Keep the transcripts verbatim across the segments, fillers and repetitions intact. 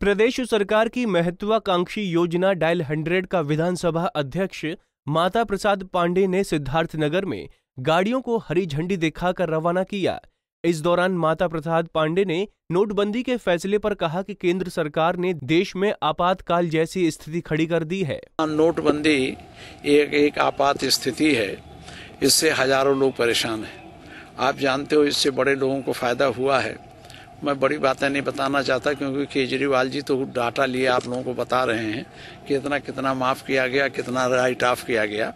प्रदेश सरकार की महत्वाकांक्षी योजना डायल हंड्रेड का विधानसभा अध्यक्ष माता प्रसाद पांडे ने सिद्धार्थनगर में गाड़ियों को हरी झंडी दिखाकर रवाना किया। इस दौरान माता प्रसाद पांडे ने नोटबंदी के फैसले पर कहा कि केंद्र सरकार ने देश में आपातकाल जैसी स्थिति खड़ी कर दी है। नोटबंदी एक एक आपात स्थिति है, इससे हजारों लोग परेशान हैं। आप जानते हो इससे बड़े लोगों को फायदा हुआ है। मैं बड़ी बातें नहीं बताना चाहता क्योंकि केजरीवाल जी तो डाटा लिए आप लोगों को बता रहे हैं कि इतना कितना माफ़ किया गया, कितना राइट ऑफ किया गया।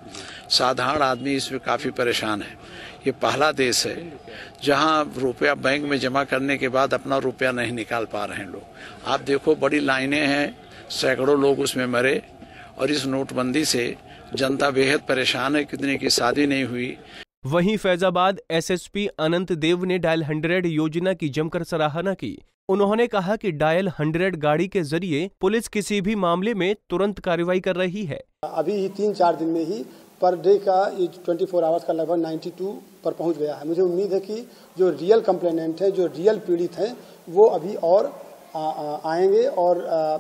साधारण आदमी इसमें काफ़ी परेशान है। ये पहला देश है जहां रुपया बैंक में जमा करने के बाद अपना रुपया नहीं निकाल पा रहे हैं लोग। आप देखो बड़ी लाइनें हैं, सैकड़ों लोग उसमें मरे और इस नोटबंदी से जनता बेहद परेशान है। कितने की शादी नहीं हुई। वहीं Faizabad S S P Anant Dev ने डायल हंड्रेड योजना की जमकर सराहना की। उन्होंने कहा कि डायल हंड्रेड गाड़ी के जरिए पुलिस किसी भी मामले में तुरंत कार्रवाई कर रही है। अभी ही तीन चार दिन में ही पर डे का चौबीस आवर्स का लगभग बानवे पर पहुंच गया है। मुझे उम्मीद है कि जो रियल कंप्लेनेंट है, जो रियल पीड़ित है, वो अभी और आ, आ, आएंगे और आ,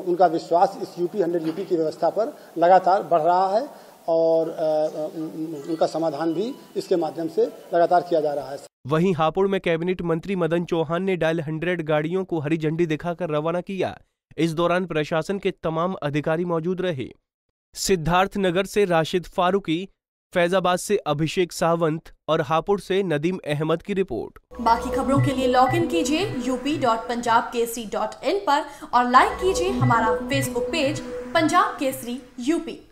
उनका विश्वास इस यूपी हंड्रेड यूपी की व्यवस्था पर लगातार बढ़ रहा है और उनका समाधान भी इसके माध्यम से लगातार किया जा रहा है। वहीं हापुड़ में कैबिनेट मंत्री मदन चौहान ने डायल हंड्रेड गाड़ियों को हरी झंडी दिखाकर रवाना किया। इस दौरान प्रशासन के तमाम अधिकारी मौजूद रहे। सिद्धार्थनगर से राशिद फारूकी, फैजाबाद से अभिषेक सावंत और हापुड़ से नदीम अहमद की रिपोर्ट। बाकी खबरों के लिए लॉग इन कीजिए यू पी डॉट पंजाब के सी डॉट इन पर और लाइक कीजिए हमारा Facebook page Punjab Kesari UP.